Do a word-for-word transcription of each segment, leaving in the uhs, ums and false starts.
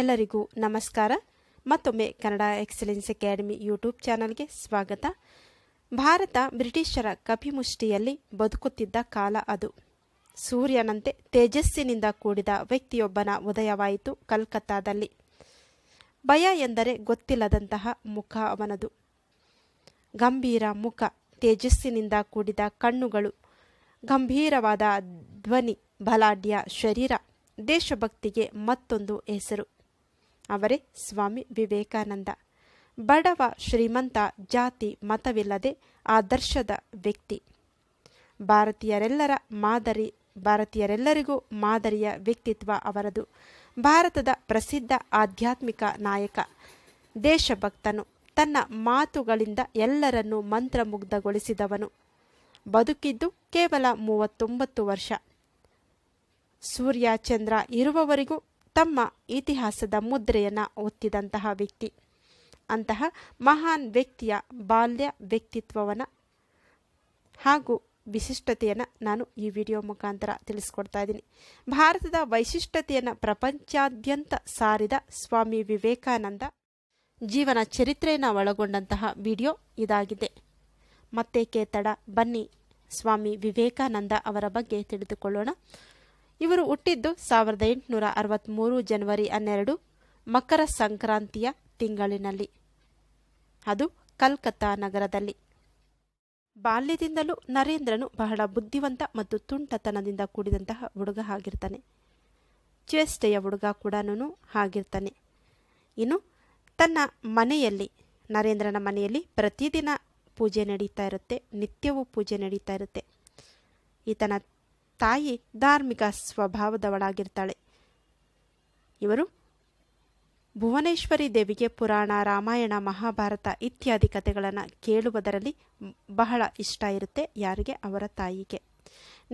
ಎಲ್ಲರಿಗೂ ನಮಸ್ಕಾರ. ಮತ್ತೊಮ್ಮೆ ಕನ್ನಡ ಎಕ್ಸಲೆನ್ಸ್ ಅಕಾಡೆಮಿ ಯೂಟ್ಯೂಬ್ ಚಾನಲ್ಗೆ ಸ್ವಾಗತ. ಭಾರತ ಬ್ರಿಟಿಷರ ಕಪಿಮುಷ್ಟಿಯಲ್ಲಿ ಬದುಕುತ್ತಿದ್ದ ಕಾಲ ಅದು. ಸೂರ್ಯನಂತೆ ತೇಜಸ್ಸಿನಿಂದ ಕೂಡಿದ ವ್ಯಕ್ತಿಯೊಬ್ಬನ ಉದಯವಾಯಿತು ಕಲ್ಕತ್ತಾದಲ್ಲಿ. ಭಯ ಎಂದರೆ ಗೊತ್ತಿಲ್ಲದಂತಹ ಮುಖ ಅವನದು. ಗಂಭೀರ ಮುಖ, ತೇಜಸ್ಸಿನಿಂದ ಕೂಡಿದ ಕಣ್ಣುಗಳು, ಗಂಭೀರವಾದ ಧ್ವನಿ, ಬಲಾಢ್ಯ ಶರೀರ, ದೇಶಭಕ್ತಿಗೆ ಮತ್ತೊಂದು ಹೆಸರು ಅವರೇ ಸ್ವಾಮಿ ವಿವೇಕಾನಂದ. ಬಡವ ಶ್ರೀಮಂತ ಜಾತಿ ಮತವಿಲ್ಲದೆ ಆದರ್ಶದ ವ್ಯಕ್ತಿ, ಭಾರತೀಯರೆಲ್ಲರ ಮಾದರಿ, ಭಾರತೀಯರೆಲ್ಲರಿಗೂ ಮಾದರಿಯ ವ್ಯಕ್ತಿತ್ವ ಅವರದು. ಭಾರತದ ಪ್ರಸಿದ್ಧ ಆಧ್ಯಾತ್ಮಿಕ ನಾಯಕ, ದೇಶಭಕ್ತನು, ತನ್ನ ಮಾತುಗಳಿಂದ ಎಲ್ಲರನ್ನೂ ಮಂತ್ರಮುಗ್ಧಗೊಳಿಸಿದವನು. ಬದುಕಿದ್ದು ಕೇವಲ ಮೂವತ್ತೊಂಬತ್ತು ವರ್ಷ. ಸೂರ್ಯ ಚಂದ್ರ ಇರುವವರೆಗೂ ತಮ್ಮ ಇತಿಹಾಸದ ಮುದ್ರೆಯನ್ನು ಒತ್ತಿದಂತಹ ವ್ಯಕ್ತಿ. ಅಂತಹ ಮಹಾನ್ ವ್ಯಕ್ತಿಯ ಬಾಲ್ಯ ವ್ಯಕ್ತಿತ್ವವನ್ನು ಹಾಗೂ ವಿಶಿಷ್ಟತೆಯನ್ನು ನಾನು ಈ ವಿಡಿಯೋ ಮುಖಾಂತರ ತಿಳಿಸ್ಕೊಡ್ತಾ ಇದ್ದೀನಿ. ಭಾರತದ ವೈಶಿಷ್ಟ್ಯತೆಯನ್ನು ಪ್ರಪಂಚಾದ್ಯಂತ ಸಾರಿದ ಸ್ವಾಮಿ ವಿವೇಕಾನಂದ ಜೀವನ ಚರಿತ್ರೆಯನ್ನು ಒಳಗೊಂಡಂತಹ ವಿಡಿಯೋ ಇದಾಗಿದೆ. ಮತ್ತೆ ಕೇತಡ, ಬನ್ನಿ ಸ್ವಾಮಿ ವಿವೇಕಾನಂದ ಅವರ ಬಗ್ಗೆ ತಿಳಿದುಕೊಳ್ಳೋಣ. ಇವರು ಹುಟ್ಟಿದ್ದು ಸಾವಿರದ ಎಂಟುನೂರ ಅರವತ್ತ್ಮೂರು ಜನವರಿ ಹನ್ನೆರಡು ಮಕರ ಸಂಕ್ರಾಂತಿಯ ತಿಂಗಳಿನಲ್ಲಿ, ಅದು ಕಲ್ಕತ್ತಾ ನಗರದಲ್ಲಿ. ಬಾಲ್ಯದಿಂದಲೂ ನರೇಂದ್ರನು ಬಹಳ ಬುದ್ಧಿವಂತ ಮತ್ತು ತುಂಟತನದಿಂದ ಕೂಡಿದಂತಹ ಹುಡುಗ ಆಗಿರ್ತಾನೆ. ಚೇಷ್ಟೆಯ ಹುಡುಗ ಕೂಡ ಆಗಿರ್ತಾನೆ. ಇನ್ನು ತನ್ನ ಮನೆಯಲ್ಲಿ, ನರೇಂದ್ರನ ಮನೆಯಲ್ಲಿ ಪ್ರತಿದಿನ ಪೂಜೆ ನಡೀತಾ ಇರುತ್ತೆ, ನಿತ್ಯವೂ ಪೂಜೆ ನಡೀತಾ ಇರುತ್ತೆ. ಈತನ ತಾಯಿ ಧಾರ್ಮಿಕ ಸ್ವಭಾವದವಳಾಗಿರ್ತಾಳೆ. ಇವರು ಭುವನೇಶ್ವರಿ ದೇವಿಗೆ ಪುರಾಣ, ರಾಮಾಯಣ, ಮಹಾಭಾರತ ಇತ್ಯಾದಿ ಕಥೆಗಳನ್ನು ಕೇಳುವುದರಲ್ಲಿ ಬಹಳ ಇಷ್ಟ ಇರುತ್ತೆ. ಯಾರಿಗೆ? ಅವರ ತಾಯಿಗೆ.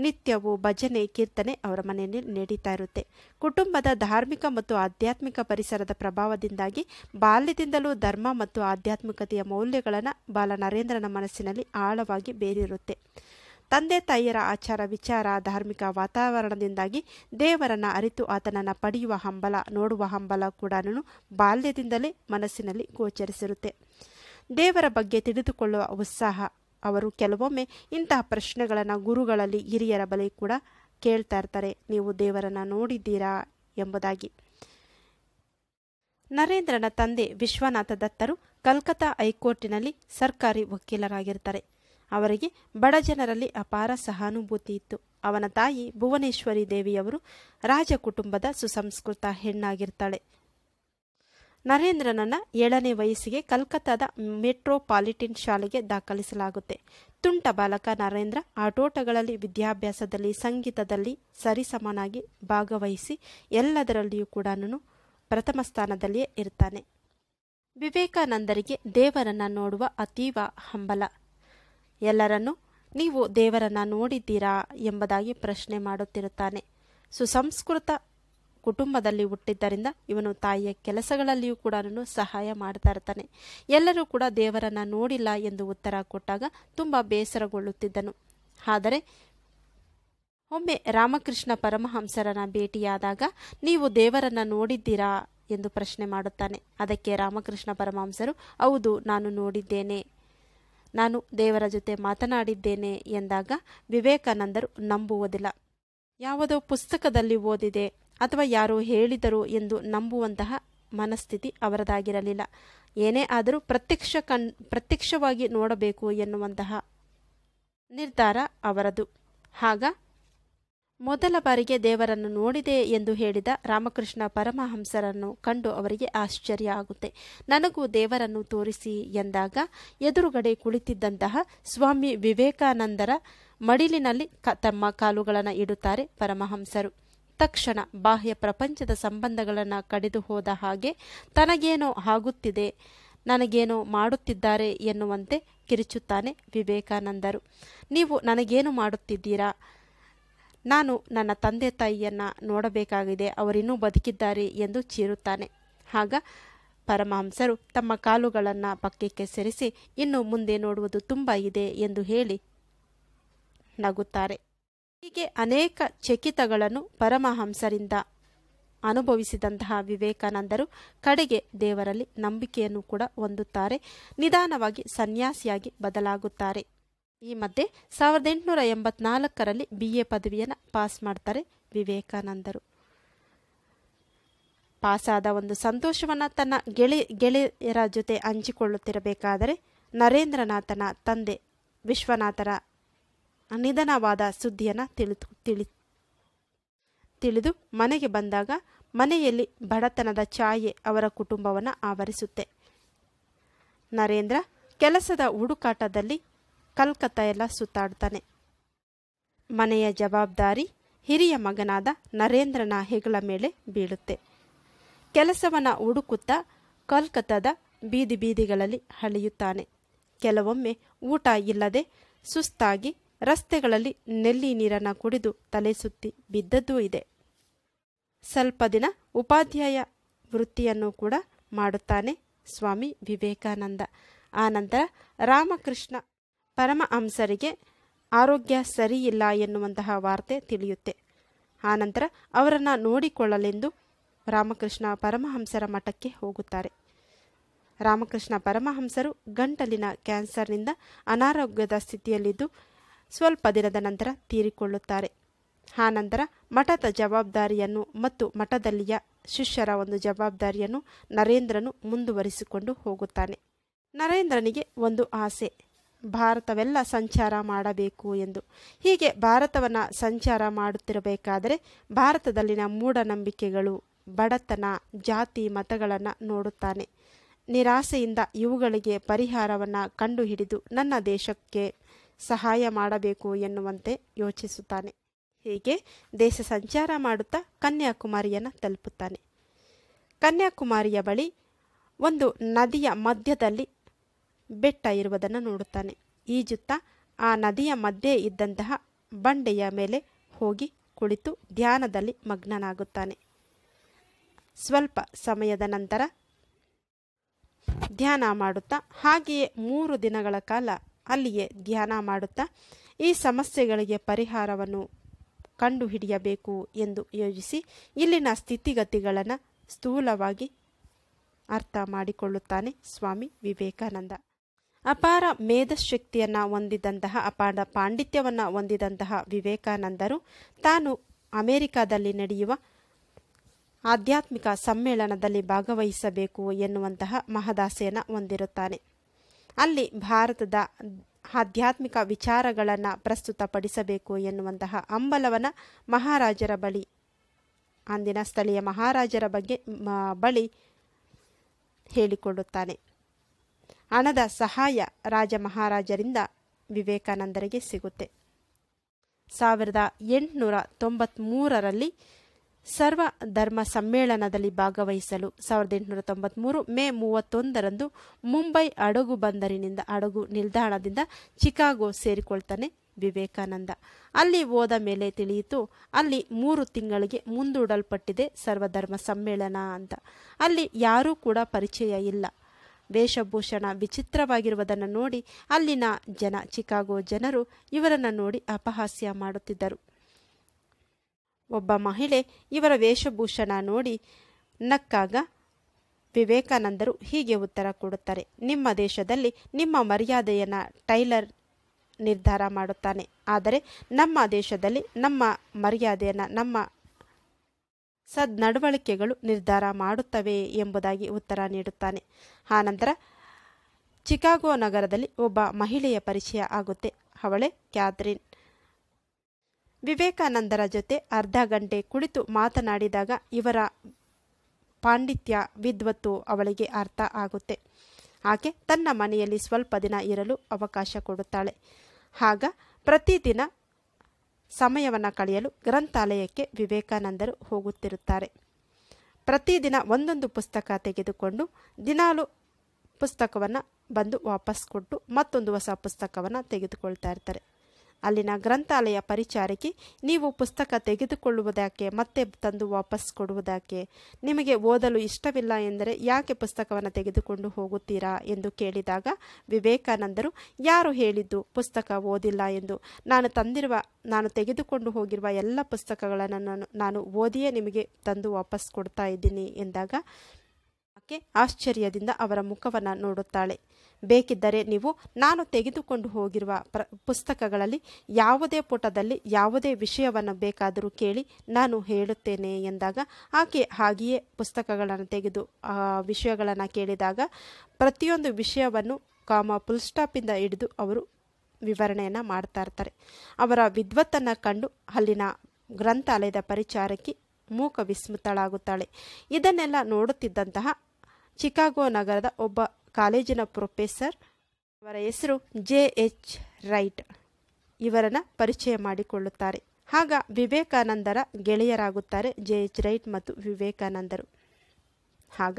ನಿತ್ಯವೂ ಭಜನೆ ಕೀರ್ತನೆ ಅವರ ಮನೆಯಲ್ಲಿ ನಡೀತಾ ಇರುತ್ತೆ. ಕುಟುಂಬದ ಧಾರ್ಮಿಕ ಮತ್ತು ಆಧ್ಯಾತ್ಮಿಕ ಪರಿಸರದ ಪ್ರಭಾವದಿಂದಾಗಿ ಬಾಲ್ಯದಿಂದಲೂ ಧರ್ಮ ಮತ್ತು ಆಧ್ಯಾತ್ಮಿಕತೆಯ ಮೌಲ್ಯಗಳನ್ನು ಬಾಲ ನರೇಂದ್ರನ ಮನಸ್ಸಿನಲ್ಲಿ ಆಳವಾಗಿ ಬೇರಿರುತ್ತೆ. ತಂದೆ ತಾಯಿಯರ ಆಚಾರ ವಿಚಾರ, ಧಾರ್ಮಿಕ ವಾತಾವರಣದಿಂದಾಗಿ ದೇವರನ್ನು ಅರಿತು ಆತನನ್ನು ಪಡೆಯುವ ಹಂಬಲ, ನೋಡುವ ಹಂಬಲ ಕೂಡ ಬಾಲ್ಯದಿಂದಲೇ ಮನಸ್ಸಿನಲ್ಲಿ ಗೋಚರಿಸಿರುತ್ತೆ. ದೇವರ ಬಗ್ಗೆ ತಿಳಿದುಕೊಳ್ಳುವ ಉತ್ಸಾಹ. ಅವರು ಕೆಲವೊಮ್ಮೆ ಇಂತಹ ಪ್ರಶ್ನೆಗಳನ್ನು ಗುರುಗಳಲ್ಲಿ, ಹಿರಿಯರ ಬಳಿ ಕೂಡ ಕೇಳ್ತಾ ಇರ್ತಾರೆ, ನೀವು ದೇವರನ್ನು ನೋಡಿದ್ದೀರಾ ಎಂಬುದಾಗಿ. ನರೇಂದ್ರನ ತಂದೆ ವಿಶ್ವನಾಥ ದತ್ತರು ಕಲ್ಕತ್ತಾ ಹೈಕೋರ್ಟಿನಲ್ಲಿ ಸರ್ಕಾರಿ ವಕೀಲರಾಗಿರ್ತಾರೆ. ಅವರಿಗೆ ಬಡ ಜನರಲ್ಲಿ ಅಪಾರ ಸಹಾನುಭೂತಿ ಇತ್ತು. ಅವನ ತಾಯಿ ಭುವನೇಶ್ವರಿ ದೇವಿಯವರು ರಾಜಕುಟುಂಬದ ಸುಸಂಸ್ಕೃತ ಹೆಣ್ಣಾಗಿರ್ತಾಳೆ. ನರೇಂದ್ರನನ್ನ ಏಳನೇ ವಯಸ್ಸಿಗೆ ಕಲ್ಕತ್ತಾದ ಮೆಟ್ರೋಪಾಲಿಟನ್ ಶಾಲೆಗೆ ದಾಖಲಿಸಲಾಗುತ್ತೆ. ತುಂಟ ಬಾಲಕ ನರೇಂದ್ರ ಆಟೋಟಗಳಲ್ಲಿ, ವಿದ್ಯಾಭ್ಯಾಸದಲ್ಲಿ, ಸಂಗೀತದಲ್ಲಿ ಸರಿಸಮನಾಗಿ ಭಾಗವಹಿಸಿ ಎಲ್ಲದರಲ್ಲಿಯೂ ಕೂಡ ಪ್ರಥಮ ಸ್ಥಾನದಲ್ಲಿಯೇ ಇರ್ತಾನೆ. ವಿವೇಕಾನಂದರಿಗೆ ದೇವರನ್ನ ನೋಡುವ ಅತೀವ ಹಂಬಲ. ಎಲ್ಲರನ್ನೂ ನೀವು ದೇವರನ್ನ ನೋಡಿದ್ದೀರಾ ಎಂಬುದಾಗಿ ಪ್ರಶ್ನೆ ಮಾಡುತ್ತಿರುತ್ತಾನೆ. ಸುಸಂಸ್ಕೃತ ಕುಟುಂಬದಲ್ಲಿ ಹುಟ್ಟಿದ್ದರಿಂದ ಇವನು ತಾಯಿಯ ಕೆಲಸಗಳಲ್ಲಿಯೂ ಕೂಡ ಸಹಾಯ ಮಾಡ್ತಾ ಇರ್ತಾನೆ. ಎಲ್ಲರೂ ಕೂಡ ದೇವರನ್ನ ನೋಡಿಲ್ಲ ಎಂದು ಉತ್ತರ ಕೊಟ್ಟಾಗ ತುಂಬ ಬೇಸರಗೊಳ್ಳುತ್ತಿದ್ದನು. ಆದರೆ ಒಮ್ಮೆ ರಾಮಕೃಷ್ಣ ಪರಮಹಂಸರನ್ನ ಭೇಟಿಯಾದಾಗ ನೀವು ದೇವರನ್ನ ನೋಡಿದ್ದೀರಾ ಎಂದು ಪ್ರಶ್ನೆ ಮಾಡುತ್ತಾನೆ. ಅದಕ್ಕೆ ರಾಮಕೃಷ್ಣ ಪರಮಹಂಸರು, ಹೌದು, ನಾನು ನೋಡಿದ್ದೇನೆ, ನಾನು ದೇವರ ಜೊತೆ ಮಾತನಾಡಿದ್ದೇನೆ ಎಂದಾಗ ವಿವೇಕಾನಂದರು ನಂಬುವುದಿಲ್ಲ. ಯಾವುದೋ ಪುಸ್ತಕದಲ್ಲಿ ಓದಿದೆ ಅಥವಾ ಯಾರೋ ಹೇಳಿದರು ಎಂದು ನಂಬುವಂತಹ ಮನಸ್ಥಿತಿ ಅವರದಾಗಿರಲಿಲ್ಲ. ಏನೇ ಆದರೂ ಪ್ರತ್ಯಕ್ಷ ಕಣ್ ಪ್ರತ್ಯಕ್ಷವಾಗಿ ನೋಡಬೇಕು ಎನ್ನುವಂತಹ ನಿರ್ಧಾರ ಅವರದು. ಆಗ ಮೊದಲ ಬಾರಿಗೆ ದೇವರನ್ನು ನೋಡಿದೆ ಎಂದು ಹೇಳಿದ ರಾಮಕೃಷ್ಣ ಪರಮಹಂಸರನ್ನು ಕಂಡು ಅವರಿಗೆ ಆಶ್ಚರ್ಯ ಆಗುತ್ತೆ. ನನಗೂ ದೇವರನ್ನು ತೋರಿಸಿ ಎಂದಾಗ ಎದುರುಗಡೆ ಕುಳಿತಿದ್ದಂತಹ ಸ್ವಾಮಿ ವಿವೇಕಾನಂದರ ಮಡಿಲಿನಲ್ಲಿ ಕ ತಮ್ಮ ಕಾಲುಗಳನ್ನು ಇಡುತ್ತಾರೆ ಪರಮಹಂಸರು. ತಕ್ಷಣ ಬಾಹ್ಯ ಪ್ರಪಂಚದ ಸಂಬಂಧಗಳನ್ನು ಕಡಿದು ಹೋದ ಹಾಗೆ ತನಗೇನೋ ಆಗುತ್ತಿದೆ, ನನಗೇನೋ ಮಾಡುತ್ತಿದ್ದಾರೆ ಎನ್ನುವಂತೆ ಕಿರಿಚುತ್ತಾನೆ ವಿವೇಕಾನಂದರು. ನೀವು ನನಗೇನು ಮಾಡುತ್ತಿದ್ದೀರಾ? ನಾನು ನನ್ನ ತಂದೆ ತಾಯಿಯನ್ನು ನೋಡಬೇಕಾಗಿದೆ, ಅವರಿನ್ನೂ ಬದುಕಿದ್ದಾರೆ ಎಂದು ಚೀರುತ್ತಾನೆ. ಆಗ ಪರಮಹಂಸರು ತಮ್ಮ ಕಾಲುಗಳನ್ನು ಪಕ್ಕಕ್ಕೆ ಸರಿಸಿ, ಇನ್ನು ಮುಂದೆ ನೋಡುವುದು ತುಂಬ ಇದೆ ಎಂದು ಹೇಳಿ ನಗುತ್ತಾರೆ. ಹೀಗೆ ಅನೇಕ ಚಕಿತಗಳನ್ನು ಪರಮಹಂಸರಿಂದ ಅನುಭವಿಸಿದಂತಹ ವಿವೇಕಾನಂದರು ಕಡೆಗೆ ದೇವರಲ್ಲಿ ನಂಬಿಕೆಯನ್ನು ಕೂಡ ಹೊಂದುತ್ತಾರೆ, ನಿಧಾನವಾಗಿ ಸನ್ಯಾಸಿಯಾಗಿ ಬದಲಾಗುತ್ತಾರೆ. ಈ ಮಧ್ಯೆ ಸಾವಿರದ ಎಂಟುನೂರ ಎಂಬತ್ನಾಲ್ಕರಲ್ಲಿ ಬಿ ಎ ಪದವಿಯನ್ನು ಪಾಸ್ ಮಾಡ್ತಾರೆ ವಿವೇಕಾನಂದರು. ಪಾಸಾದ ಒಂದು ಸಂತೋಷವನ್ನು ತನ್ನ ಗೆಳೆ ಗೆಳೆಯರ ಜೊತೆ ಹಂಚಿಕೊಳ್ಳುತ್ತಿರಬೇಕಾದರೆ ನರೇಂದ್ರನಾಥನ ತಂದೆ ವಿಶ್ವನಾಥರ ನಿಧನವಾದ ಸುದ್ದಿಯನ್ನು ತಿಳಿದು ತಿಳಿ ತಿಳಿದು ಮನೆಗೆ ಬಂದಾಗ ಮನೆಯಲ್ಲಿ ಬಡತನದ ಛಾಯೆ ಅವರ ಕುಟುಂಬವನ್ನು ಆವರಿಸುತ್ತೆ. ನರೇಂದ್ರ ಕೆಲಸದ ಹುಡುಕಾಟದಲ್ಲಿ ಕಲ್ಕತ್ತಾ ಎಲ್ಲ ಸುತ್ತಾಡ್ತಾನೆ. ಮನೆಯ ಜವಾಬ್ದಾರಿ ಹಿರಿಯ ಮಗನಾದ ನರೇಂದ್ರನ ಹೆಗಲ ಮೇಲೆ ಬೀಳುತ್ತೆ. ಕೆಲಸವನ್ನು ಹುಡುಕುತ್ತಾ ಕಲ್ಕತ್ತಾದ ಬೀದಿ ಬೀದಿಗಳಲ್ಲಿ ಅಲೆಯುತ್ತಾನೆ. ಕೆಲವೊಮ್ಮೆ ಊಟ ಇಲ್ಲದೆ ಸುಸ್ತಾಗಿ ರಸ್ತೆಗಳಲ್ಲಿ ನೆಲ್ಲಿ ನೀರನ್ನು ಕುಡಿದು ತಲೆ ಸುತ್ತಿ ಬಿದ್ದದ್ದೂ ಇದೆ. ಸ್ವಲ್ಪ ದಿನ ಉಪಾಧ್ಯಾಯ ವೃತ್ತಿಯನ್ನು ಕೂಡ ಮಾಡುತ್ತಾನೆ ಸ್ವಾಮಿ ವಿವೇಕಾನಂದ. ಆನಂತರ ರಾಮಕೃಷ್ಣ ಪರಮಹಂಸರಿಗೆ ಆರೋಗ್ಯ ಸರಿಯಿಲ್ಲ ಎನ್ನುವಂತಹ ವಾರ್ತೆ ತಿಳಿಯುತ್ತೆ. ಆನಂತರ ಅವರನ್ನು ನೋಡಿಕೊಳ್ಳಲೆಂದು ರಾಮಕೃಷ್ಣ ಪರಮಹಂಸರ ಮಠಕ್ಕೆ ಹೋಗುತ್ತಾರೆ. ರಾಮಕೃಷ್ಣ ಪರಮಹಂಸರು ಗಂಟಲಿನ ಕ್ಯಾನ್ಸರ್ನಿಂದ ಅನಾರೋಗ್ಯದ ಸ್ಥಿತಿಯಲ್ಲಿದ್ದು ಸ್ವಲ್ಪ ದಿನದ ನಂತರ ತೀರಿಕೊಳ್ಳುತ್ತಾರೆ. ಆನಂತರ ಮಠದ ಜವಾಬ್ದಾರಿಯನ್ನು ಮತ್ತು ಮಠದಲ್ಲಿಯ ಶಿಷ್ಯರ ಒಂದು ಜವಾಬ್ದಾರಿಯನ್ನು ನರೇಂದ್ರನು ಮುಂದುವರಿಸಿಕೊಂಡು ಹೋಗುತ್ತಾನೆ. ನರೇಂದ್ರನಿಗೆ ಒಂದು ಆಸೆ, ಭಾರತವೆಲ್ಲ ಸಂಚಾರ ಮಾಡಬೇಕು ಎಂದು. ಹೀಗೆ ಭಾರತವನ್ನು ಸಂಚಾರ ಮಾಡುತ್ತಿರಬೇಕಾದರೆ ಭಾರತದಲ್ಲಿನ ಮೂಢನಂಬಿಕೆಗಳು, ಬಡತನ, ಜಾತಿ ಮತಗಳನ್ನು ನೋಡುತ್ತಾನೆ. ನಿರಾಸೆಯಿಂದ ಇವುಗಳಿಗೆ ಪರಿಹಾರವನ್ನು ಕಂಡುಹಿಡಿದು ನನ್ನ ದೇಶಕ್ಕೆ ಸಹಾಯ ಮಾಡಬೇಕು ಎನ್ನುವಂತೆ ಯೋಚಿಸುತ್ತಾನೆ. ಹೀಗೆ ದೇಶ ಸಂಚಾರ ಮಾಡುತ್ತಾ ಕನ್ಯಾಕುಮಾರಿಯನ್ನು ತಲುಪುತ್ತಾನೆ. ಕನ್ಯಾಕುಮಾರಿಯ ಬಳಿ ಒಂದು ನದಿಯ ಮಧ್ಯದಲ್ಲಿ ಬೆಟ್ಟ ಇರುವುದನ್ನು ನೋಡುತ್ತಾನೆ. ಈಜುತ್ತಾ ಆ ನದಿಯ ಮಧ್ಯೆ ಇದ್ದಂತಹ ಬಂಡೆಯ ಮೇಲೆ ಹೋಗಿ ಕುಳಿತು ಧ್ಯಾನದಲ್ಲಿ ಮಗ್ನನಾಗುತ್ತಾನೆ. ಸ್ವಲ್ಪ ಸಮಯದ ನಂತರ ಧ್ಯಾನ ಮಾಡುತ್ತಾ ಹಾಗೆಯೇ ಮೂರು ದಿನಗಳ ಕಾಲ ಅಲ್ಲಿಯೇ ಧ್ಯಾನ ಮಾಡುತ್ತಾ ಈ ಸಮಸ್ಯೆಗಳಿಗೆ ಪರಿಹಾರವನ್ನು ಕಂಡುಹಿಡಿಯಬೇಕು ಎಂದು ಯೋಜಿಸಿ ಇಲ್ಲಿನ ಸ್ಥಿತಿಗತಿಗಳನ್ನು ಸ್ಥೂಲವಾಗಿ ಅರ್ಥ ಮಾಡಿಕೊಳ್ಳುತ್ತಾನೆ ಸ್ವಾಮಿ ವಿವೇಕಾನಂದ. ಅಪಾರ ಮೇಧಶಕ್ತಿಯನ್ನು ಹೊಂದಿದಂತಹ ಅಪಾರ ಪಾಂಡಿತ್ಯವನ್ನು ಹೊಂದಿದಂತಹ ವಿವೇಕಾನಂದರು ತಾನು ಅಮೆರಿಕಾದಲ್ಲಿ ನಡೆಯುವ ಆಧ್ಯಾತ್ಮಿಕ ಸಮ್ಮೇಳನದಲ್ಲಿ ಭಾಗವಹಿಸಬೇಕು ಎನ್ನುವಂತಹ ಮಹದಾಸೆಯನ್ನು ಹೊಂದಿರುತ್ತಾನೆ. ಅಲ್ಲಿ ಭಾರತದ ಆಧ್ಯಾತ್ಮಿಕ ವಿಚಾರಗಳನ್ನು ಪ್ರಸ್ತುತಪಡಿಸಬೇಕು ಎನ್ನುವಂತಹ ಹಂಬಲವನ್ನು ಮಹಾರಾಜರ ಬಳಿ ಅಂದಿನ ಸ್ಥಳೀಯ ಮಹಾರಾಜರ ಬಗ್ಗೆ ಬಳಿ ಹೇಳಿಕೊಳ್ಳುತ್ತಾನೆ. ಹಣದ ಸಹಾಯ ರಾಜ ಮಹಾರಾಜರಿಂದ ವಿವೇಕಾನಂದರಿಗೆ ಸಿಗುತ್ತೆ. ಸಾವಿರದ ಎಂಟುನೂರ ತೊಂಬತ್ತ್ಮೂರರಲ್ಲಿ ಸರ್ವ ಧರ್ಮ ಸಮ್ಮೇಳನದಲ್ಲಿ ಭಾಗವಹಿಸಲು ಸಾವಿರದ ಎಂಟುನೂರ ತೊಂಬತ್ತ್ಮೂರು ಮೇ ಮೂವತ್ತೊಂದರಂದು ಮುಂಬೈ ಹಡಗು ಬಂದರಿನಿಂದ ಹಡಗು ನಿಲ್ದಾಣದಿಂದ ಚಿಕಾಗೋ ಸೇರಿಕೊಳ್ತಾನೆ ವಿವೇಕಾನಂದ. ಅಲ್ಲಿ ಹೋದ ಮೇಲೆ ತಿಳಿಯಿತು ಅಲ್ಲಿ ಮೂರು ತಿಂಗಳಿಗೆ ಮುಂದೂಡಲ್ಪಟ್ಟಿದೆ ಸರ್ವಧರ್ಮ ಸಮ್ಮೇಳನ ಅಂತ. ಅಲ್ಲಿ ಯಾರೂ ಕೂಡ ಪರಿಚಯ ಇಲ್ಲ. ವೇಷಭೂಷಣ ವಿಚಿತ್ರವಾಗಿರುವುದನ್ನು ನೋಡಿ ಅಲ್ಲಿನ ಜನ ಚಿಕಾಗೋ ಜನರು ಇವರನ್ನು ನೋಡಿ ಅಪಹಾಸ್ಯ ಮಾಡುತ್ತಿದ್ದರು. ಒಬ್ಬ ಮಹಿಳೆ ಇವರ ವೇಷಭೂಷಣ ನೋಡಿ ನಕ್ಕಾಗ ವಿವೇಕಾನಂದರು ಹೀಗೆ ಉತ್ತರ ಕೊಡುತ್ತಾರೆ, ನಿಮ್ಮ ದೇಶದಲ್ಲಿ ನಿಮ್ಮ ಮರ್ಯಾದೆಯನ್ನು ಟೈಲರ್ ನಿರ್ಧಾರ ಮಾಡುತ್ತಾನೆ, ಆದರೆ ನಮ್ಮ ದೇಶದಲ್ಲಿ ನಮ್ಮ ಮರ್ಯಾದೆಯನ್ನು ನಮ್ಮ ಸದ್ನಡವಳಿಕೆಗಳು ನಿರ್ಧಾರ ಮಾಡುತ್ತವೆ ಎಂಬುದಾಗಿ ಉತ್ತರ ನೀಡುತ್ತಾನೆ. ಆನಂತರ ಚಿಕಾಗೋ ನಗರದಲ್ಲಿ ಒಬ್ಬ ಮಹಿಳೆಯ ಪರಿಚಯ ಆಗುತ್ತೆ. ಅವಳೇ ಕ್ಯಾಥರಿನ್. ವಿವೇಕಾನಂದರ ಜೊತೆ ಅರ್ಧ ಗಂಟೆ ಕುಳಿತು ಮಾತನಾಡಿದಾಗ ಇವರ ಪಾಂಡಿತ್ಯ ವಿದ್ವತ್ತು ಅವಳಿಗೆ ಅರ್ಥ ಆಗುತ್ತೆ. ಆಕೆ ತನ್ನ ಮನೆಯಲ್ಲಿ ಸ್ವಲ್ಪ ದಿನ ಇರಲು ಅವಕಾಶ ಕೊಡುತ್ತಾಳೆ. ಆಗ ಪ್ರತಿದಿನ ಸಮಯವನ್ನು ಕಳೆಯಲು ಗ್ರಂಥಾಲಯಕ್ಕೆ ವಿವೇಕಾನಂದರು ಹೋಗುತ್ತಿರುತ್ತಾರೆ. ಪ್ರತಿದಿನ ಒಂದೊಂದು ಪುಸ್ತಕ ತೆಗೆದುಕೊಂಡು ದಿನಾಲು ಪುಸ್ತಕವನ್ನು ಬಂದು ವಾಪಸ್ ಕೊಟ್ಟು ಮತ್ತೊಂದು ಹೊಸ ಪುಸ್ತಕವನ್ನು ತೆಗೆದುಕೊಳ್ತಾ ಇರ್ತಾರೆ. ಅಲ್ಲಿನ ಗ್ರಂಥಾಲಯ ಪರಿಚಾರಕಿ, ನೀವು ಪುಸ್ತಕ ತೆಗೆದುಕೊಳ್ಳುವುದಕ್ಕೆ ಮತ್ತೆ ತಂದು ವಾಪಸ್ ಕೊಡುವುದಕ್ಕೆ, ನಿಮಗೆ ಓದಲು ಇಷ್ಟವಿಲ್ಲ ಎಂದರೆ ಯಾಕೆ ಪುಸ್ತಕವನ್ನು ತೆಗೆದುಕೊಂಡು ಹೋಗುತ್ತೀರಾ ಎಂದು ಕೇಳಿದಾಗ ವಿವೇಕಾನಂದರು, ಯಾರು ಹೇಳಿದ್ದು ಪುಸ್ತಕ ಓದಿಲ್ಲ ಎಂದು? ನಾನು ತಂದಿರುವ ನಾನು ತೆಗೆದುಕೊಂಡು ಹೋಗಿರುವ ಎಲ್ಲ ಪುಸ್ತಕಗಳನ್ನು ನಾನು ನಾನು ಓದಿಯೇ ನಿಮಗೆ ತಂದು ವಾಪಸ್ ಕೊಡ್ತಾ ಇದ್ದೀನಿ ಎಂದಾಗ ಆಕೆ ಆಶ್ಚರ್ಯದಿಂದ ಅವರ ಮುಖವನ್ನು ನೋಡುತ್ತಾಳೆ. ಬೇಕಿದ್ದರೆ ನೀವು ನಾನು ತೆಗೆದುಕೊಂಡು ಹೋಗಿರುವ ಪ್ರ ಪುಸ್ತಕಗಳಲ್ಲಿ ಯಾವುದೇ ಪುಟದಲ್ಲಿ ಯಾವುದೇ ವಿಷಯವನ್ನು ಬೇಕಾದರೂ ಕೇಳಿ ನಾನು ಹೇಳುತ್ತೇನೆ ಎಂದಾಗ ಆಕೆ ಹಾಗೆಯೇ ಪುಸ್ತಕಗಳನ್ನು ತೆಗೆದು ಆ ವಿಷಯಗಳನ್ನು ಕೇಳಿದಾಗ ಪ್ರತಿಯೊಂದು ವಿಷಯವನ್ನು ಕಾಮ ಫುಲ್ ಸ್ಟಾಪಿಂದ ಹಿಡಿದು ಅವರು ವಿವರಣೆಯನ್ನು ಮಾಡ್ತಾ ಇರ್ತಾರೆ. ಅವರ ವಿದ್ವತ್ತನ್ನು ಕಂಡು ಅಲ್ಲಿನ ಗ್ರಂಥಾಲಯದ ಪರಿಚಾರಕಿ ಮೂಕ ವಿಸ್ಮಿತಳಾಗುತ್ತಾಳೆ. ಇದನ್ನೆಲ್ಲ ನೋಡುತ್ತಿದ್ದಂತಹ ಚಿಕಾಗೋ ನಗರದ ಒಬ್ಬ ಕಾಲೇಜಿನ ಪ್ರೊಫೆಸರ್, ಅವರ ಹೆಸರು ಜೆ ಎಚ್ ರೈಟ್, ಇವರನ್ನು ಪರಿಚಯ ಮಾಡಿಕೊಳ್ಳುತ್ತಾರೆ. ಆಗ ವಿವೇಕಾನಂದರ ಗೆಳೆಯರಾಗುತ್ತಾರೆ ಜೆ ಎಚ್ ರೈಟ್ ಮತ್ತು ವಿವೇಕಾನಂದರು. ಆಗ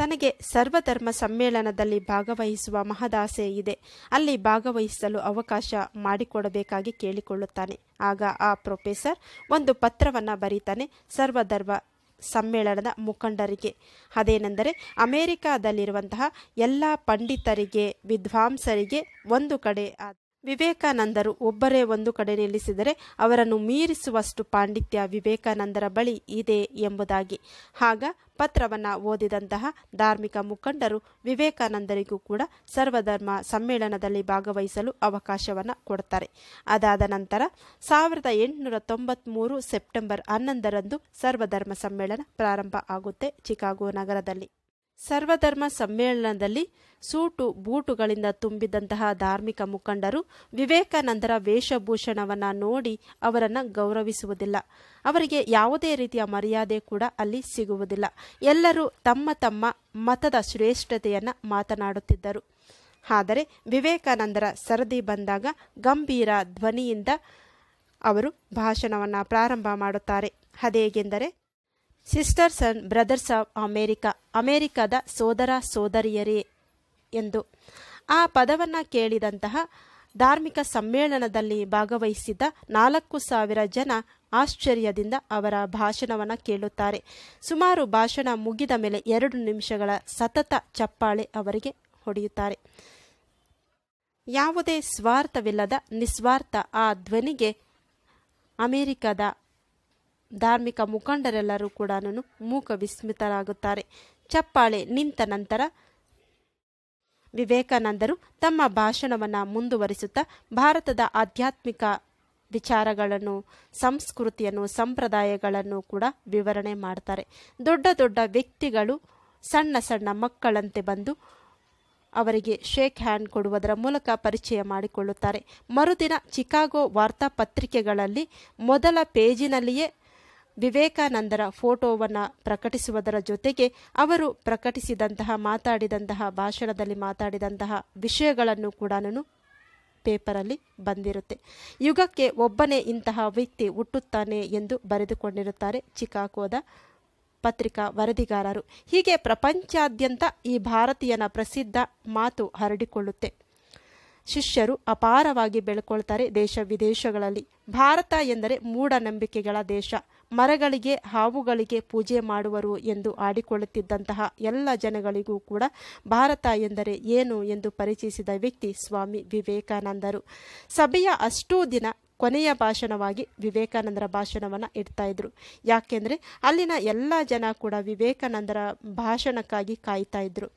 ತನಗೆ ಸರ್ವಧರ್ಮ ಸಮ್ಮೇಳನದಲ್ಲಿ ಭಾಗವಹಿಸುವ ಮಹದಾಸೆ ಇದೆ, ಅಲ್ಲಿ ಭಾಗವಹಿಸಲು ಅವಕಾಶ ಮಾಡಿಕೊಡಬೇಕಾಗಿ ಕೇಳಿಕೊಳ್ಳುತ್ತಾನೆ. ಆಗ ಆ ಪ್ರೊಫೆಸರ್ ಒಂದು ಪತ್ರವನ್ನು ಬರೀತಾನೆ ಸರ್ವಧರ್ಮ ಸಮ್ಮೇಳನದ ಮುಖಂಡರಿಗೆ. ಅದೇನೆಂದರೆ ಅಮೆರಿಕಾದಲ್ಲಿರುವಂತಹ ಎಲ್ಲ ಪಂಡಿತರಿಗೆ ವಿದ್ವಾಂಸರಿಗೆ ಒಂದು ಕಡೆ, ವಿವೇಕಾನಂದರು ಒಬ್ಬರೇ ಒಂದು ಕಡೆ ನಿಲ್ಲಿಸಿದರೆ ಅವರನ್ನು ಮೀರಿಸುವಷ್ಟು ಪಾಂಡಿತ್ಯ ವಿವೇಕಾನಂದರ ಬಳಿ ಇದೆ ಎಂಬುದಾಗಿ. ಆಗ ಪತ್ರವನ್ನು ಓದಿದಂತಹ ಧಾರ್ಮಿಕ ಮುಖಂಡರು ವಿವೇಕಾನಂದರಿಗೂ ಕೂಡ ಸರ್ವಧರ್ಮ ಸಮ್ಮೇಳನದಲ್ಲಿ ಭಾಗವಹಿಸಲು ಅವಕಾಶವನ್ನು ಕೊಡ್ತಾರೆ. ಅದಾದ ನಂತರ ಸಾವಿರದ ಎಂಟುನೂರ ತೊಂಬತ್ತ್ಮೂರು ಸೆಪ್ಟೆಂಬರ್ ಹನ್ನೊಂದರಂದು ಸರ್ವಧರ್ಮ ಸಮ್ಮೇಳನ ಪ್ರಾರಂಭ ಆಗುತ್ತೆ ಚಿಕಾಗೋ ನಗರದಲ್ಲಿ. ಸರ್ವಧರ್ಮ ಸಮ್ಮೇಳನದಲ್ಲಿ ಸೂಟು ಬೂಟುಗಳಿಂದ ತುಂಬಿದಂತಹ ಧಾರ್ಮಿಕ ಮುಖಂಡರು ವಿವೇಕಾನಂದರ ವೇಷಭೂಷಣವನ್ನು ನೋಡಿ ಅವರನ್ನು ಗೌರವಿಸುವುದಿಲ್ಲ, ಅವರಿಗೆ ಯಾವುದೇ ರೀತಿಯ ಮರ್ಯಾದೆ ಕೂಡ ಅಲ್ಲಿ ಸಿಗುವುದಿಲ್ಲ. ಎಲ್ಲರೂ ತಮ್ಮ ತಮ್ಮ ಮತದ ಶ್ರೇಷ್ಠತೆಯನ್ನು ಮಾತನಾಡುತ್ತಿದ್ದರು. ಆದರೆ ವಿವೇಕಾನಂದರ ಸರದಿ ಬಂದಾಗ ಗಂಭೀರ ಧ್ವನಿಯಿಂದ ಅವರು ಭಾಷಣವನ್ನು ಪ್ರಾರಂಭ ಮಾಡುತ್ತಾರೆ. ಅದೇಗೆಂದರೆ, sisters and brothers of America, ಅಮೇರಿಕಾದ ಸೋದರ ಸೋದರಿಯರೇ ಎಂದು. ಆ ಪದವನ್ನು ಕೇಳಿದಂತಹ ಧಾರ್ಮಿಕ ಸಮ್ಮೇಳನದಲ್ಲಿ ಭಾಗವಹಿಸಿದ್ದ ನಾಲ್ಕು ಸಾವಿರ ಜನ ಆಶ್ಚರ್ಯದಿಂದ ಅವರ ಭಾಷಣವನ್ನು ಕೇಳುತ್ತಾರೆ. ಸುಮಾರು ಭಾಷಣ ಮುಗಿದ ಮೇಲೆ ಎರಡು ನಿಮಿಷಗಳ ಸತತ ಚಪ್ಪಾಳೆ ಅವರಿಗೆ ಹೊಡೆಯುತ್ತಾರೆ. ಯಾವುದೇ ಸ್ವಾರ್ಥವಿಲ್ಲದ ನಿಸ್ವಾರ್ಥ ಆ ಧ್ವನಿಗೆ ಅಮೇರಿಕಾದ ಧಾರ್ಮಿಕ ಮುಖಂಡರೆಲ್ಲರೂ ಕೂಡ ಮೂಕ ವಿಸ್ಮಿತರಾಗುತ್ತಾರೆ. ಚಪ್ಪಾಳೆ ನಿಂತ ನಂತರ ವಿವೇಕಾನಂದರು ತಮ್ಮ ಭಾಷಣವನ್ನು ಮುಂದುವರಿಸುತ್ತಾ ಭಾರತದ ಆಧ್ಯಾತ್ಮಿಕ ವಿಚಾರಗಳನ್ನು, ಸಂಸ್ಕೃತಿಯನ್ನು, ಸಂಪ್ರದಾಯಗಳನ್ನು ಕೂಡ ವಿವರಣೆ ಮಾಡ್ತಾರೆ. ದೊಡ್ಡ ದೊಡ್ಡ ವ್ಯಕ್ತಿಗಳು ಸಣ್ಣ ಸಣ್ಣ ಮಕ್ಕಳಂತೆ ಬಂದು ಅವರಿಗೆ ಶೇಕ್ ಹ್ಯಾಂಡ್ ಕೊಡುವುದರ ಮೂಲಕ ಪರಿಚಯ ಮಾಡಿಕೊಳ್ಳುತ್ತಾರೆ. ಮರುದಿನ ಚಿಕಾಗೋ ವಾರ್ತಾಪತ್ರಿಕೆಗಳಲ್ಲಿ ಮೊದಲ ಪೇಜಿನಲ್ಲಿಯೇ ವಿವೇಕಾನಂದರ ಫೋಟೋವನ್ನು ಪ್ರಕಟಿಸುವುದರ ಜೊತೆಗೆ ಅವರು ಪ್ರಕಟಿಸಿದಂತಹ ಮಾತಾಡಿದಂತಹ ಭಾಷಣದಲ್ಲಿ ಮಾತಾಡಿದಂತಹ ವಿಷಯಗಳನ್ನು ಕೂಡ ಪೇಪರಲ್ಲಿ ಬಂದಿರುತ್ತೆ. ಯುಗಕ್ಕೆ ಒಬ್ಬನೇ ಇಂತಹ ವ್ಯಕ್ತಿ ಹುಟ್ಟುತ್ತಾನೆ ಎಂದು ಬರೆದುಕೊಂಡಿರುತ್ತಾರೆ ಚಿಕಾಗೋದ ಪತ್ರಿಕಾ ವರದಿಗಾರರು. ಹೀಗೆ ಪ್ರಪಂಚಾದ್ಯಂತ ಈ ಭಾರತೀಯನ ಪ್ರಸಿದ್ಧ ಮಾತು ಹರಡಿಕೊಳ್ಳುತ್ತೆ. ಶಿಷ್ಯರು ಅಪಾರವಾಗಿ ಬೆಳ್ಕೊಳ್ತಾರೆ ದೇಶ ವಿದೇಶಗಳಲ್ಲಿ. ಭಾರತ ಎಂದರೆ ಮೂಢನಂಬಿಕೆಗಳ ದೇಶ, ಮರಗಳಿಗೆ ಹಾವುಗಳಿಗೆ ಪೂಜೆ ಮಾಡುವರು ಎಂದು ಆಡಿಕೊಳ್ಳುತ್ತಿದ್ದಂತಹ ಎಲ್ಲ ಜನಗಳಿಗೂ ಕೂಡ ಭಾರತ ಎಂದರೆ ಏನು ಎಂದು ಪರಿಚಯಿಸಿದ ವ್ಯಕ್ತಿ ಸ್ವಾಮಿ ವಿವೇಕಾನಂದರು. ಸಭೆಯ ಅಷ್ಟೂ ದಿನ ಕೊನೆಯ ಭಾಷಣವಾಗಿ ವಿವೇಕಾನಂದರ ಭಾಷಣವನ್ನು ಇಡ್ತಾ ಇದ್ರು. ಯಾಕೆಂದರೆ ಅಲ್ಲಿನ ಎಲ್ಲ ಜನ ಕೂಡ ವಿವೇಕಾನಂದರ ಭಾಷಣಕ್ಕಾಗಿ ಕಾಯ್ತಾ ಇದ್ರು.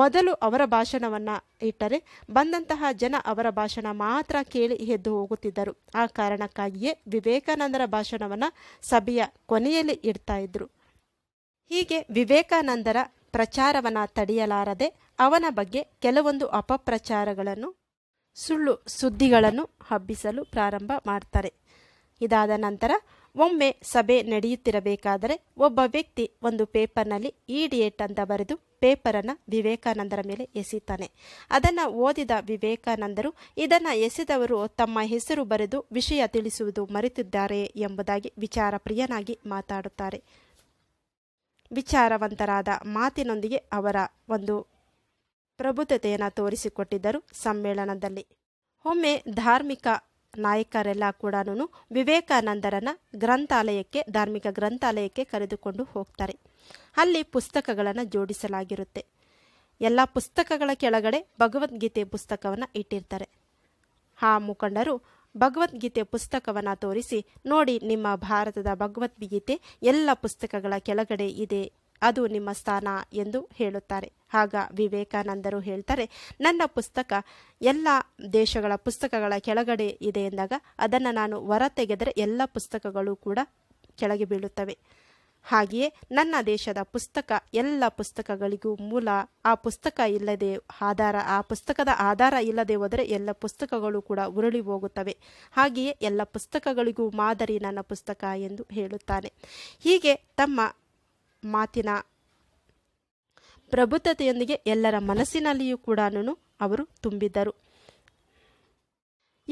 ಮೊದಲು ಅವರ ಭಾಷಣವನ್ನು ಇಟ್ಟರೆ ಬಂದಂತಹ ಜನ ಅವರ ಭಾಷಣ ಮಾತ್ರ ಕೇಳಿ ಎದ್ದು ಹೋಗುತ್ತಿದ್ದರು. ಆ ಕಾರಣಕ್ಕಾಗಿಯೇ ವಿವೇಕಾನಂದರ ಭಾಷಣವನ್ನು ಸಭೆಯ ಕೊನೆಯಲ್ಲಿ ಇಡ್ತಾ ಇದ್ರು. ಹೀಗೆ ವಿವೇಕಾನಂದರ ಪ್ರಚಾರವನ್ನು ತಡೆಯಲಾರದೆ ಅವನ ಬಗ್ಗೆ ಕೆಲವೊಂದು ಅಪಪ್ರಚಾರಗಳನ್ನು, ಸುಳ್ಳು ಸುದ್ದಿಗಳನ್ನು ಹಬ್ಬಿಸಲು ಪ್ರಾರಂಭ ಮಾಡ್ತಾರೆ. ಇದಾದ ನಂತರ ಒಮ್ಮೆ ಸಭೆ ನಡೆಯುತ್ತಿರಬೇಕಾದರೆ ಒಬ್ಬ ವ್ಯಕ್ತಿ ಒಂದು ಪೇಪರ್ನಲ್ಲಿ ಇಡಿಯೇಟ್ ಅಂತ ಬರೆದು ಪೇಪರನ್ನು ವಿವೇಕಾನಂದರ ಮೇಲೆ ಎಸೆಯುತ್ತಾನೆ. ಅದನ್ನು ಓದಿದ ವಿವೇಕಾನಂದರು ಇದನ್ನು ಎಸೆದವರು ತಮ್ಮ ಹೆಸರು ಬರೆದು ವಿಷಯ ತಿಳಿಸುವುದು ಮರೆತಿದ್ದಾರೆ ಎಂಬುದಾಗಿ ವಿಚಾರ ಪ್ರಿಯನಾಗಿ ಮಾತಾಡುತ್ತಾರೆ. ವಿಚಾರವಂತರಾದ ಮಾತಿನೊಂದಿಗೆ ಅವರ ಒಂದು ಪ್ರಬುದ್ಧತೆಯನ್ನು ತೋರಿಸಿಕೊಟ್ಟಿದ್ದರು ಸಮ್ಮೇಳನದಲ್ಲಿ. ಒಮ್ಮೆ ಧಾರ್ಮಿಕ ನಾಯಕರೆಲ್ಲ ಕೂಡ ವಿವೇಕಾನಂದರನ್ನ ಗ್ರಂಥಾಲಯಕ್ಕೆ ಧಾರ್ಮಿಕ ಗ್ರಂಥಾಲಯಕ್ಕೆ ಕರೆದುಕೊಂಡು ಹೋಗ್ತಾರೆ. ಅಲ್ಲಿ ಪುಸ್ತಕಗಳನ್ನು ಜೋಡಿಸಲಾಗಿರುತ್ತೆ. ಎಲ್ಲ ಪುಸ್ತಕಗಳ ಕೆಳಗಡೆ ಭಗವದ್ಗೀತೆ ಪುಸ್ತಕವನ್ನು ಇಟ್ಟಿರ್ತಾರೆ. ಆ ಮುಖಂಡರು ಭಗವದ್ಗೀತೆ ಪುಸ್ತಕವನ್ನು ತೋರಿಸಿ, ನೋಡಿ ನಿಮ್ಮ ಭಾರತದ ಭಗವದ್ಗೀತೆ ಎಲ್ಲ ಪುಸ್ತಕಗಳ ಕೆಳಗಡೆ ಇದೆ, ಅದು ನಿಮ್ಮ ಸ್ಥಾನ ಎಂದು ಹೇಳುತ್ತಾರೆ. ಆಗ ವಿವೇಕಾನಂದರು ಹೇಳ್ತಾರೆ, ನನ್ನ ಪುಸ್ತಕ ಎಲ್ಲ ದೇಶಗಳ ಪುಸ್ತಕಗಳ ಕೆಳಗಡೆ ಇದೆ ಎಂದಾಗ ಅದನ್ನು ನಾನು ಹೊರ ತೆಗೆದರೆ ಎಲ್ಲ ಪುಸ್ತಕಗಳು ಕೂಡ ಕೆಳಗೆ ಬೀಳುತ್ತವೆ. ಹಾಗೆಯೇ ನನ್ನ ದೇಶದ ಪುಸ್ತಕ ಎಲ್ಲ ಪುಸ್ತಕಗಳಿಗೂ ಮೂಲ. ಆ ಪುಸ್ತಕ ಇಲ್ಲದೆ ಆಧಾರ, ಆ ಪುಸ್ತಕದ ಆಧಾರ ಇಲ್ಲದೆ ಹೋದರೆ ಎಲ್ಲ ಪುಸ್ತಕಗಳು ಕೂಡ ಉರುಳಿ ಹೋಗುತ್ತವೆ. ಹಾಗೆಯೇ ಎಲ್ಲ ಪುಸ್ತಕಗಳಿಗೂ ಮಾದರಿ ನನ್ನ ಪುಸ್ತಕ ಎಂದು ಹೇಳುತ್ತಾನೆ. ಹೀಗೆ ತಮ್ಮ ಮಾತಿನ ಪ್ರಬುದ್ಧತೆಯೊಂದಿಗೆ ಎಲ್ಲರ ಮನಸ್ಸಿನಲ್ಲಿಯೂ ಕೂಡ ಅವರು ತುಂಬಿದ್ದರು.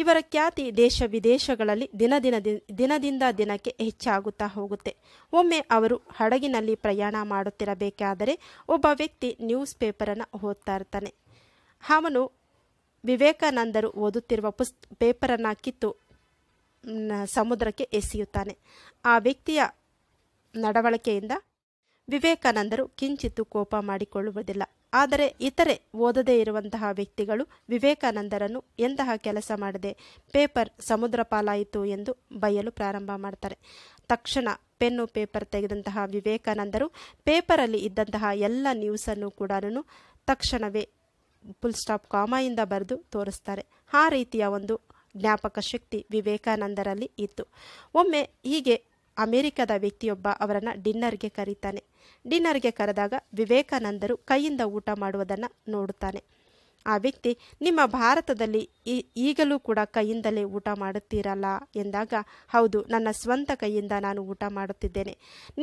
ಇವರ ಖ್ಯಾತಿ ದೇಶ ವಿದೇಶಗಳಲ್ಲಿ ದಿನದಿನ ದಿನದಿಂದ ದಿನಕ್ಕೆ ಹೆಚ್ಚಾಗುತ್ತಾ ಹೋಗುತ್ತೆ. ಒಮ್ಮೆ ಅವರು ಹಡಗಿನಲ್ಲಿ ಪ್ರಯಾಣ ಮಾಡುತ್ತಿರಬೇಕಾದರೆ ಒಬ್ಬ ವ್ಯಕ್ತಿ ನ್ಯೂಸ್ ಪೇಪರನ್ನು ಓದ್ತಾ ಇರ್ತಾನೆ. ಅವನು ವಿವೇಕಾನಂದರು ಓದುತ್ತಿರುವ ಪುಸ್ ಪೇಪರನ್ನು ಕಿತ್ತು ಸಮುದ್ರಕ್ಕೆ ಎಸೆಯುತ್ತಾನೆ. ಆ ವ್ಯಕ್ತಿಯ ನಡವಳಿಕೆಯಿಂದ ವಿವೇಕಾನಂದರು ಕಿಂಚಿತ್ತು ಕೋಪ ಮಾಡಿಕೊಳ್ಳುವುದಿಲ್ಲ. ಆದರೆ ಇತರೆ ಓದದೇ ಇರುವಂತಹ ವ್ಯಕ್ತಿಗಳು ವಿವೇಕಾನಂದರನ್ನು ಎಂತಹ ಕೆಲಸ ಮಾಡದೆ ಪೇಪರ್ ಸಮುದ್ರ ಪಾಲಾಯಿತು ಎಂದು ಬೈಯಲು ಪ್ರಾರಂಭ ಮಾಡ್ತಾರೆ. ತಕ್ಷಣ ಪೆನ್ನು ಪೇಪರ್ ತೆಗೆದಂತಹ ವಿವೇಕಾನಂದರು ಪೇಪರಲ್ಲಿ ಇದ್ದಂತಹ ಎಲ್ಲ ನ್ಯೂಸನ್ನು ಕೂಡ ತಕ್ಷಣವೇ ಫುಲ್ ಸ್ಟಾಪ್ ಕಾಮೆಯಿಂದ ಬರೆದು ತೋರಿಸ್ತಾರೆ. ಆ ರೀತಿಯ ಒಂದು ಜ್ಞಾಪಕ ಶಕ್ತಿ ವಿವೇಕಾನಂದರಲ್ಲಿ ಇತ್ತು. ಒಮ್ಮೆ ಹೀಗೆ ಅಮೆರಿಕದ ವ್ಯಕ್ತಿಯೊಬ್ಬ ಅವರನ್ನು ಡಿನ್ನರ್ಗೆ ಕರೀತಾನೆ. ಡಿನ್ನರ್ಗೆ ಕರೆದಾಗ ವಿವೇಕಾನಂದರು ಕೈಯಿಂದ ಊಟ ಮಾಡುವುದನ್ನು ನೋಡುತ್ತಾನೆ. ಆ ವ್ಯಕ್ತಿ, ನಿಮ್ಮ ಭಾರತದಲ್ಲಿ ಈಗಲೂ ಕೂಡ ಕೈಯಿಂದಲೇ ಊಟ ಮಾಡುತ್ತೀರಲ್ಲ ಎಂದಾಗ, ಹೌದು, ನನ್ನ ಸ್ವಂತ ಕೈಯಿಂದ ನಾನು ಊಟ ಮಾಡುತ್ತಿದ್ದೇನೆ.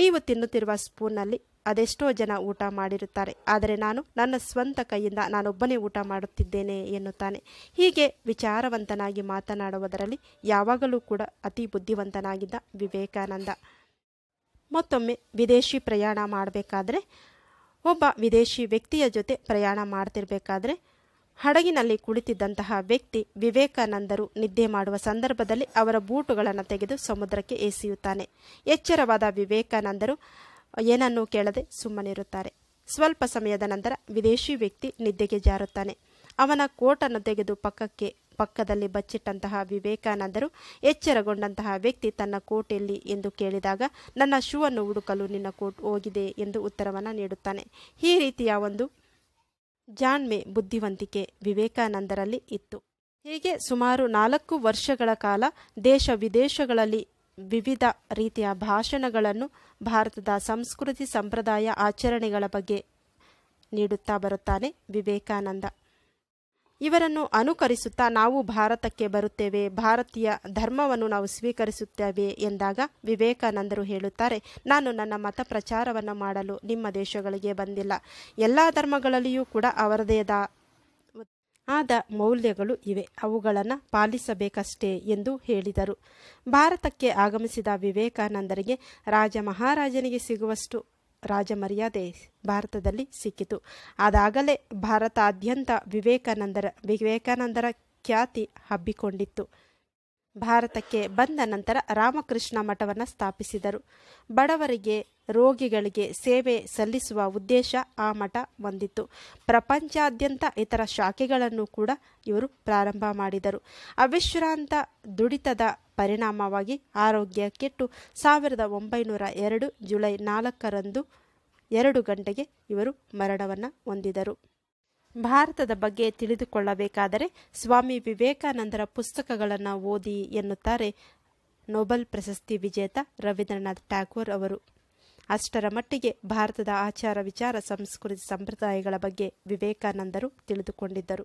ನೀವು ತಿನ್ನುತ್ತಿರುವ ಸ್ಪೂನಲ್ಲಿ ಅದೆಷ್ಟೋ ಜನ ಊಟ ಮಾಡಿರುತ್ತಾರೆ, ಆದರೆ ನಾನು ನನ್ನ ಸ್ವಂತ ಕೈಯಿಂದ ನಾನೊಬ್ಬನೇ ಊಟ ಮಾಡುತ್ತಿದ್ದೇನೆ ಎನ್ನುತ್ತಾನೆ. ಹೀಗೆ ವಿಚಾರವಂತನಾಗಿ ಮಾತನಾಡುವುದರಲ್ಲಿ ಯಾವಾಗಲೂ ಕೂಡ ಅತಿ ಬುದ್ಧಿವಂತನಾಗಿದ್ದ ವಿವೇಕಾನಂದ. ಮತ್ತೊಮ್ಮೆ ವಿದೇಶಿ ಪ್ರಯಾಣ ಮಾಡಬೇಕಾದ್ರೆ, ಒಬ್ಬ ವಿದೇಶಿ ವ್ಯಕ್ತಿಯ ಜೊತೆ ಪ್ರಯಾಣ ಮಾಡ್ತಿರ್ಬೇಕಾದ್ರೆ ಹಡಗಿನಲ್ಲಿ ಕುಳಿತಿದ್ದಂತಹ ವ್ಯಕ್ತಿ ವಿವೇಕಾನಂದರು ನಿದ್ದೆ ಮಾಡುವ ಸಂದರ್ಭದಲ್ಲಿ ಅವರ ಬೂಟುಗಳನ್ನು ತೆಗೆದು ಸಮುದ್ರಕ್ಕೆ ಎಸೆಯುತ್ತಾನೆ. ಎಚ್ಚರವಾದ ವಿವೇಕಾನಂದರು ಏನನ್ನೂ ಕೇಳದೆ ಸುಮ್ಮನಿರುತ್ತಾರೆ. ಸ್ವಲ್ಪ ಸಮಯದ ನಂತರ ವಿದೇಶಿ ವ್ಯಕ್ತಿ ನಿದ್ದೆಗೆ ಜಾರುತ್ತಾನೆ. ಅವನ ಕೋಟನ್ನು ತೆಗೆದು ಪಕ್ಕಕ್ಕೆ ಪಕ್ಕದಲ್ಲಿ ಬಚ್ಚಿಟ್ಟಂತಹ ವಿವೇಕಾನಂದರು ಎಚ್ಚರಗೊಂಡಂತಹ ವ್ಯಕ್ತಿ ತನ್ನ ಕೋಟ್ ಎಲ್ಲಿ ಎಂದು ಕೇಳಿದಾಗ, ನನ್ನ ಶೂ ಅನ್ನು ಹುಡುಕಲು ನಿನ್ನ ಕೋಟ್ ಹೋಗಿದೆ ಎಂದು ಉತ್ತರವನ್ನು ನೀಡುತ್ತಾನೆ. ಈ ರೀತಿಯ ಒಂದು ಜಾಣ್ಮೆ, ಬುದ್ಧಿವಂತಿಕೆ ವಿವೇಕಾನಂದರಲ್ಲಿ ಇತ್ತು. ಹೀಗೆ ಸುಮಾರು ನಾಲ್ಕು ವರ್ಷಗಳ ಕಾಲ ದೇಶ ವಿದೇಶಗಳಲ್ಲಿ ವಿವಿಧ ರೀತಿಯ ಭಾಷಣಗಳನ್ನು ಭಾರತದ ಸಂಸ್ಕೃತಿ ಸಂಪ್ರದಾಯ ಆಚರಣೆಗಳ ಬಗ್ಗೆ ನೀಡುತ್ತಾ ಬರುತ್ತಾನೆ ವಿವೇಕಾನಂದ. ಇವರನ್ನು ಅನುಕರಿಸುತ್ತಾ ನಾವು ಭಾರತಕ್ಕೆ ಬರುತ್ತೇವೆ, ಭಾರತೀಯ ಧರ್ಮವನ್ನು ನಾವು ಸ್ವೀಕರಿಸುತ್ತೇವೆ ಎಂದಾಗ ವಿವೇಕಾನಂದರು ಹೇಳುತ್ತಾರೆ, ನಾನು ನನ್ನ ಮತ ಪ್ರಚಾರವನ್ನು ಮಾಡಲು ನಿಮ್ಮ ದೇಶಗಳಿಗೆ ಬಂದಿಲ್ಲ. ಎಲ್ಲ ಧರ್ಮಗಳಲ್ಲಿಯೂ ಕೂಡ ಅವರದೇದ ಆದ ಮೌಲ್ಯಗಳು ಇವೆ, ಅವುಗಳನ್ನು ಪಾಲಿಸಬೇಕಷ್ಟೇ ಎಂದು ಹೇಳಿದರು. ಭಾರತಕ್ಕೆ ಆಗಮಿಸಿದ ವಿವೇಕಾನಂದರಿಗೆ ರಾಜ ಮಹಾರಾಜನಿಗೆ ಸಿಗುವಷ್ಟು ರಾಜಮರ್ಯಾದೆ ಭಾರತದಲ್ಲಿ ಸಿಕ್ಕಿತು. ಅದಾಗಲೇ ಭಾರತಾದ್ಯಂತ ವಿವೇಕಾನಂದರ ವಿವೇಕಾನಂದರ ಖ್ಯಾತಿ ಹಬ್ಬಿಕೊಂಡಿತ್ತು. ಭಾರತಕ್ಕೆ ಬಂದ ನಂತರ ರಾಮಕೃಷ್ಣ ಮಠವನ್ನು ಸ್ಥಾಪಿಸಿದರು. ಬಡವರಿಗೆ, ರೋಗಿಗಳಿಗೆ ಸೇವೆ ಸಲ್ಲಿಸುವ ಉದ್ದೇಶ ಆ ಮಠ ಹೊಂದಿತ್ತು. ಪ್ರಪಂಚಾದ್ಯಂತ ಇತರ ಶಾಖೆಗಳನ್ನು ಕೂಡ ಇವರು ಪ್ರಾರಂಭ ಮಾಡಿದರು. ಅವಿಶ್ರಾಂತ ದುಡಿತದ ಪರಿಣಾಮವಾಗಿ ಆರೋಗ್ಯ ಕೆಟ್ಟು ಸಾವಿರದ ಒಂಬೈನೂರ ಎರಡು ಜುಲೈ ನಾಲ್ಕರಂದು ಎರಡು ಗಂಟೆಗೆ ಇವರು ಮರಣವನ್ನು ಹೊಂದಿದರು. ಭಾರತದ ಬಗ್ಗೆ ತಿಳಿದುಕೊಳ್ಳಬೇಕಾದರೆ ಸ್ವಾಮಿ ವಿವೇಕಾನಂದರ ಪುಸ್ತಕಗಳನ್ನು ಓದಿ ಎನ್ನುತ್ತಾರೆ ನೊಬೆಲ್ ಪ್ರಶಸ್ತಿ ವಿಜೇತ ರವೀಂದ್ರನಾಥ್ ಟ್ಯಾಗೋರ್ ಅವರು. ಅಷ್ಟರ ಮಟ್ಟಿಗೆ ಭಾರತದ ಆಚಾರ ವಿಚಾರ ಸಂಸ್ಕೃತಿ ಸಂಪ್ರದಾಯಗಳ ಬಗ್ಗೆ ವಿವೇಕಾನಂದರು ತಿಳಿದುಕೊಂಡಿದ್ದರು.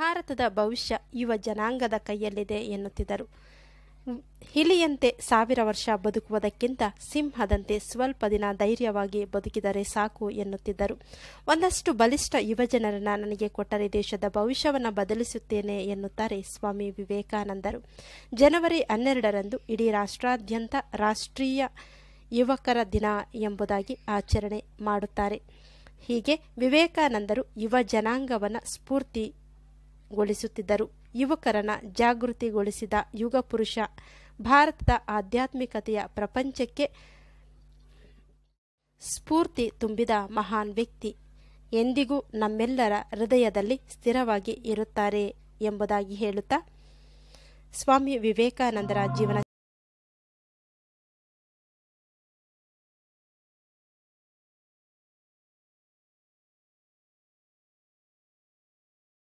ಭಾರತದ ಭವಿಷ್ಯ ಯುವ ಜನಾಂಗದ ಕೈಯಲ್ಲಿದೆ ಎನ್ನುತ್ತಿದ್ದರು. ಹಿಲಿಯಂತೆ ಸಾವಿರ ವರ್ಷ ಬದುಕುವುದಕ್ಕಿಂತ ಸಿಂಹದಂತೆ ಸ್ವಲ್ಪ ದಿನ ಧೈರ್ಯವಾಗಿ ಬದುಕಿದರೆ ಸಾಕು ಎನ್ನುತ್ತಿದ್ದರು. ಒಂದಷ್ಟು ಬಲಿಷ್ಠ ಯುವಜನರನ್ನು ನನಗೆ ಕೊಟ್ಟರೆ ದೇಶದ ಭವಿಷ್ಯವನ್ನು ಬದಲಿಸುತ್ತೇನೆ ಎನ್ನುತ್ತಾರೆ ಸ್ವಾಮಿ ವಿವೇಕಾನಂದರು. ಜನವರಿ ಹನ್ನೆರಡರಂದು ಇಡೀ ರಾಷ್ಟ್ರಾದ್ಯಂತ ರಾಷ್ಟ್ರೀಯ ಯುವಕರ ದಿನ ಎಂಬುದಾಗಿ ಆಚರಣೆ ಮಾಡುತ್ತಾರೆ. ಹೀಗೆ ವಿವೇಕಾನಂದರು ಯುವ ಜನಾಂಗವನ್ನು ಸ್ಫೂರ್ತಿ ಗೊಳಿಸುತ್ತಿದ್ದರು. ಯುವಕರನ್ನ ಜಾಗೃತಿಗೊಳಿಸಿದ ಯುಗ ಪುರುಷ, ಭಾರತದ ಆಧ್ಯಾತ್ಮಿಕತೆಯ ಪ್ರಪಂಚಕ್ಕೆ ಸ್ಫೂರ್ತಿ ತುಂಬಿದ ಮಹಾನ್ ವ್ಯಕ್ತಿ ಎಂದಿಗೂ ನಮ್ಮೆಲ್ಲರ ಹೃದಯದಲ್ಲಿ ಸ್ಥಿರವಾಗಿ ಇರುತ್ತಾರೆ ಎಂಬುದಾಗಿ ಹೇಳುತ್ತಾ ಸ್ವಾಮಿ ವಿವೇಕಾನಂದರ ಜೀವನ